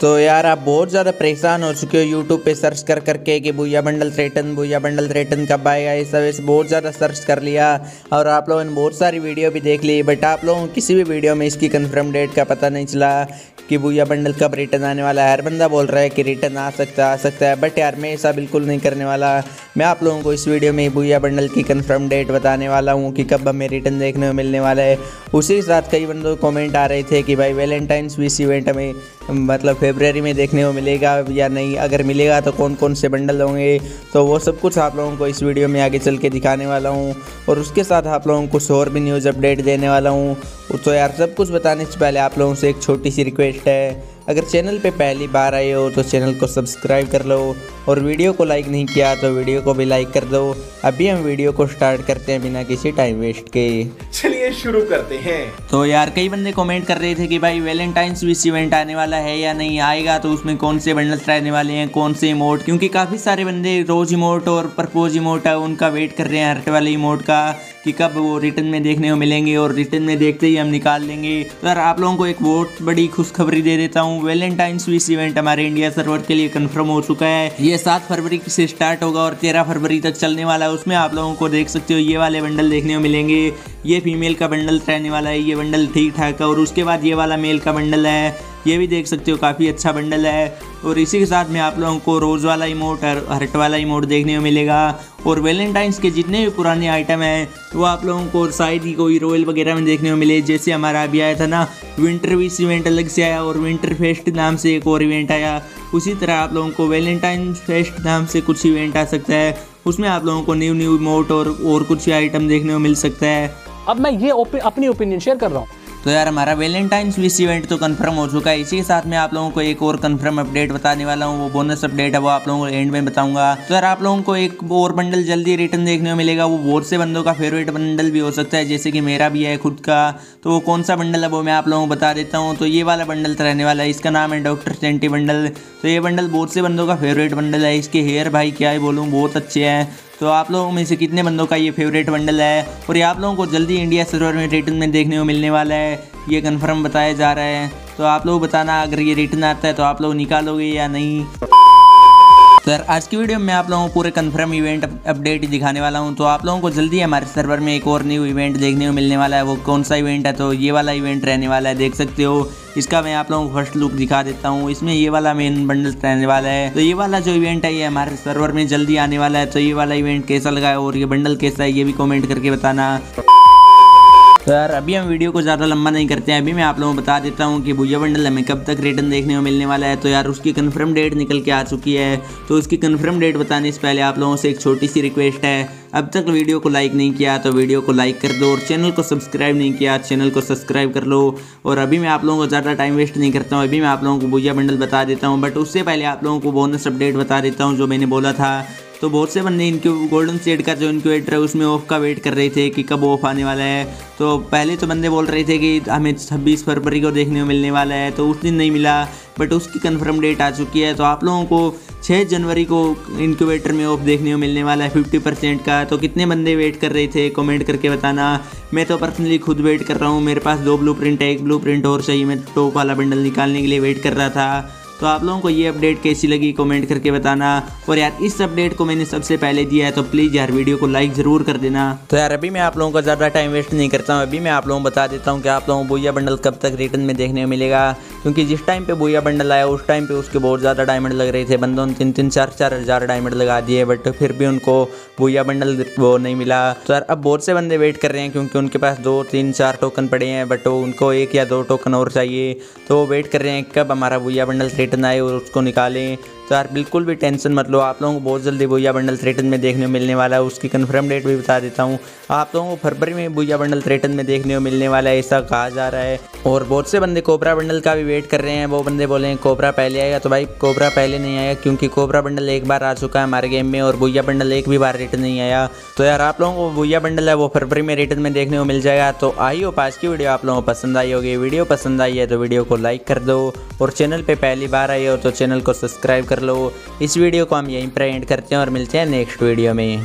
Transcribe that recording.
तो यार आप बहुत ज़्यादा परेशान हो चुके हो यूट्यूब पे सर्च कर करके कि भूया बंडल थ्रेटन कब आएगा, ये सब इस बहुत ज़्यादा सर्च कर लिया और आप लोगों ने बहुत सारी वीडियो भी देख ली, बट आप लोगों को किसी भी वीडियो में इसकी कन्फर्म डेट का पता नहीं चला कि भूया बंडल कब रिटर्न आने वाला है। हर बंदा बोल रहा है कि रिटर्न आ सकता है, बट यार मैं ऐसा बिल्कुल नहीं करने वाला। मैं आप लोगों को इस वीडियो में भूया बंडल की कन्फर्म डेट बताने वाला हूँ कि कब हमें रिटर्न देखने को मिलने वाला है। उसी के साथ कई बंदों कमेंट आ रहे थे कि भाई वैलेंटाइंस वीक इवेंट हमें मतलब फेब्रवरी में देखने को मिलेगा या नहीं, अगर मिलेगा तो कौन कौन से बंडल होंगे, तो वो सब कुछ आप लोगों को इस वीडियो में आगे चल के दिखाने वाला हूँ। और उसके साथ आप लोगों को कुछ और भी न्यूज़ अपडेट देने वाला हूँ। तो यार सब कुछ बताने से पहले आप लोगों से एक छोटी सी रिक्वेस्ट है, अगर चैनल पे पहली बार आए हो तो चैनल को सब्सक्राइब कर लो और वीडियो को लाइक नहीं किया तो वीडियो को भी लाइक कर दो। अभी हम वीडियो को स्टार्ट करते हैं बिना किसी टाइम वेस्ट के, चलिए शुरू करते हैं। तो यार कई बंदे कमेंट कर रहे थे कि भाई वैलेंटाइंस वीक इवेंट आने वाला है या नहीं, आएगा तो उसमें कौन से बंडल्स रहने वाले हैं, कौन से इमोट, क्योंकि काफ़ी सारे बंदे रोज इमोट और प्रपोज इमोट है उनका वेट कर रहे हैं, हर्ट वाले इमोट का कि कब वो रिटर्न में देखने को मिलेंगे और रिटर्न में देखते ही हम निकाल लेंगे। तो यार आप लोगों को एक बहुत बड़ी खुशखबरी दे देता हूँ, वैलेंटाइंस वीक इवेंट हमारे इंडिया सर्वर के लिए कंफर्म हो चुका है। ये 7 फरवरी से स्टार्ट होगा और 13 फरवरी तक चलने वाला है। उसमें आप लोगों को देख सकते हो ये वाले बंडल देखने को मिलेंगे, ये फीमेल का बंडल रहने वाला है, ये बंडल ठीक ठाक है, और उसके बाद ये वाला मेल का बंडल है, ये भी देख सकते हो काफ़ी अच्छा बंडल है। और इसी के साथ में आप लोगों को रोज़ वाला इमोट, हर्ट वाला इमोट देखने को मिलेगा। और वैलेंटाइंस के जितने भी पुराने आइटम हैं वो आप लोगों को शायद ही कोई रॉयल वगैरह में देखने को मिले, जैसे हमारा अभी आया था ना विंटर वीक इवेंट अलग से आया और विंटर फेस्ट नाम से एक और इवेंट आया, उसी तरह आप लोगों को वैलेंटाइन फेस्ट नाम से कुछ इवेंट आ सकता है। उसमें आप लोगों को न्यू न्यू इमोट और कुछ आइटम देखने को मिल सकता है। अब मैं ये अपनी ओपिनियन शेयर कर रहा हूँ। तो यार हमारा वैलेंटाइंस वीक इवेंट तो कंफर्म हो चुका है। इसी के साथ मैं आप लोगों को एक और कंफर्म अपडेट बताने वाला हूँ, वो बोनस अपडेट है, वो आप लोगों को एंड में बताऊंगा। तो यार आप लोगों को एक और बंडल जल्दी रिटर्न देखने को मिलेगा, वो बहुत से बंदों का फेवरेट बंडल भी हो सकता है, जैसे कि मेरा भी है खुद का। तो वो कौन सा बंडल है वो मैं आप लोगों को बता देता हूँ। तो ये वाला बंडल रहने वाला है, इसका नाम है डॉक्टर सेंटी बंडल। तो ये बंडल बहुत से बंदों का फेवरेट बंडल है, इसके हेयर भाई क्या ही बोलूँ बहुत अच्छे हैं। तो आप लोगों में से कितने बंदों का ये फेवरेट बंडल है, और ये आप लोगों को जल्दी इंडिया सर्वर में रिटर्न में देखने को मिलने वाला है, ये कंफर्म बताया जा रहा है। तो आप लोग बताना अगर ये रिटर्न आता है तो आप लोग निकालोगे या नहीं। तो यार आज की वीडियो में आप लोगों को पूरे कंफर्म इवेंट अपडेट दिखाने वाला हूं। तो आप लोगों को जल्दी हमारे सर्वर में एक और न्यू इवेंट देखने को मिलने वाला है, वो कौन सा इवेंट है तो ये वाला इवेंट रहने वाला है, देख सकते हो। इसका मैं आप लोगों को फर्स्ट लुक दिखा देता हूँ, इसमें ये वाला मेन बंडल रहने वाला है। तो ये वाला जो इवेंट है ये हमारे सर्वर में जल्दी आने वाला है। तो ये वाला इवेंट कैसा लगा है और ये बंडल कैसा है ये भी कॉमेंट करके बताना। तो यार अभी हम वीडियो को ज़्यादा लंबा नहीं करते हैं, अभी मैं आप लोगों को बता देता हूँ कि भूया बंडल हमें कब तक रिटर्न देखने को मिलने वाला है। तो यार उसकी कंफर्म डेट निकल के आ चुकी है, तो उसकी कंफर्म डेट बताने से पहले आप लोगों से एक छोटी सी रिक्वेस्ट है, अब तक वीडियो को लाइक नहीं किया तो वीडियो को लाइक कर दो, और चैनल को सब्सक्राइब नहीं किया चैनल को सब्सक्राइब कर लो। और अभी मैं आप लोगों को ज़्यादा टाइम वेस्ट नहीं करता हूँ, अभी मैं आप लोगों को भूया बंडल बता देता हूँ, बट उससे पहले आप लोगों को बोनस अपडेट बता देता हूँ जो मैंने बोला था। तो बहुत से बंदे इनके गोल्डन शेड का जो इनक्यूबेटर है उसमें ऑफ का वेट कर रहे थे कि कब ऑफ आने वाला है। तो पहले तो बंदे बोल रहे थे कि हमें 26 फरवरी को देखने को मिलने वाला है, तो उस दिन नहीं मिला, बट उसकी कंफर्म डेट आ चुकी है। तो आप लोगों को 6 जनवरी को इनक्यूबेटर में ऑफ देखने को मिलने वाला है 50% का। तो कितने बंदे वेट कर रहे थे कमेंट करके बताना। मैं तो पर्सनली खुद वेट कर रहा हूँ, मेरे पास 2 ब्लूप्रिंट है, एक ब्लूप्रिंट और चाहिए, मैं टॉप वाला बंडल निकालने के लिए वेट कर रहा था। तो आप लोगों को ये अपडेट कैसी लगी कमेंट करके बताना। और यार इस अपडेट को मैंने सबसे पहले दिया है, तो प्लीज़ यार वीडियो को लाइक ज़रूर कर देना। तो यार अभी मैं आप लोगों को ज़्यादा टाइम वेस्ट नहीं करता हूँ, अभी मैं आप लोगों को बता देता हूँ कि आप लोगों को भूया बंडल कब तक रिटर्न में देखने को मिलेगा। क्योंकि जिस टाइम पर भूया बंडल आया उस टाइम पर उसके बहुत ज़्यादा डायमंड लग रहे थे, बंदों ने 3-4 हज़ार डायमंड लगा दिए, बट फिर भी उनको भूया बंडल वो नहीं मिला। तो यार अब बहुत से बंदे वेट कर रहे हैं क्योंकि उनके पास 2-3-4 टोकन पड़े हैं, बट उनको 1 या 2 टोकन और चाहिए। तो वो वेट कर रहे हैं कब हमारा भूया बंडल रिटर्न आए और उसको निकालें। तो यार बिल्कुल भी टेंशन मत लो, आप लोगों को बहुत जल्दी भूया बंडल रिटर्न में देखने को मिलने वाला है। उसकी कंफर्म डेट भी बता देता हूँ, आप लोगों को फरवरी में भूया बंडल रिटर्न में देखने को मिलने वाला है ऐसा कहा जा रहा है। और बहुत से बंदे कोबरा बंडल का भी वेट कर रहे हैं, वो बंदे बोले कोबरा पहले आएगा, तो भाई कोबरा पहले नहीं आएगा क्योंकि कोबरा बंडल एक बार आ चुका है हमारे गेम में और भूया बंडल एक भी बार रिटर्न नहीं आया। तो यार आप लोगों को भूया बंडल है वो फरवरी में रिटर्न में देखने को मिल जाएगा। तो आई होप आज की वीडियो आप लोगों को पसंद आई होगी, वीडियो पसंद आई है तो वीडियो को लाइक कर दो, और चैनल पर पहली बार आई हो तो चैनल को सब्सक्राइब कर लो। इस वीडियो को हम यहीं पर एंड करते हैं और मिलते हैं नेक्स्ट वीडियो में।